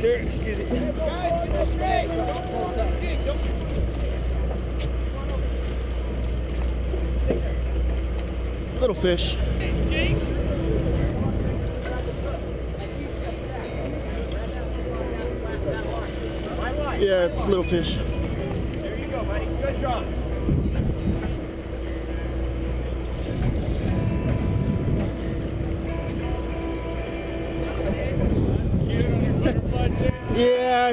sir. Excuse me. Guys, get it straight. Don't pull on that jig. Don't. Little fish. Yeah, it's little fish. There you go, buddy. Good job. Yeah,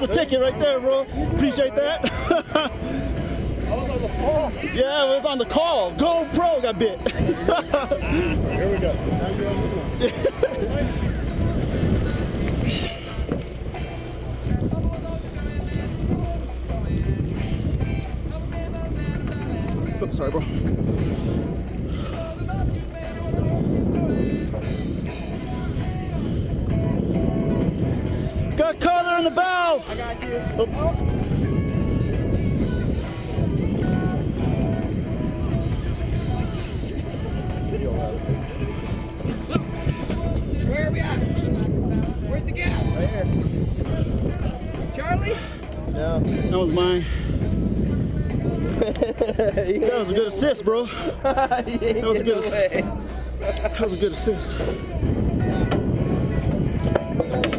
The ticket right there, bro. Appreciate that. Yeah, it was on the call. GoPro got bit. Here we go. Oops, sorry, bro. Got color in the bow! I got you. Oh. Where are we at? Where's the gap? Right here. Charlie? No. That was mine. That was a good assist, bro. That was a good assist. That was a good assist.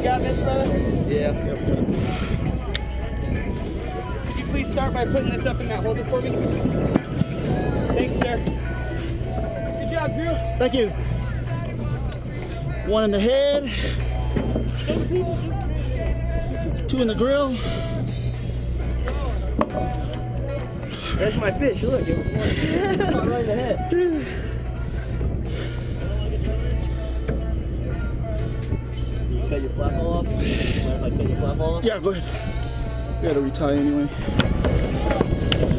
Got this, brother? Yeah. Yep. Could you please start by putting this up in that holder for me? Thanks, sir. Good job, Drew. Thank you. One in the head. Two in the grill. There's my fish. Look, it was right in the head. Cut your platform off? If I cut your platform off? Yeah, go ahead. You gotta retie anyway.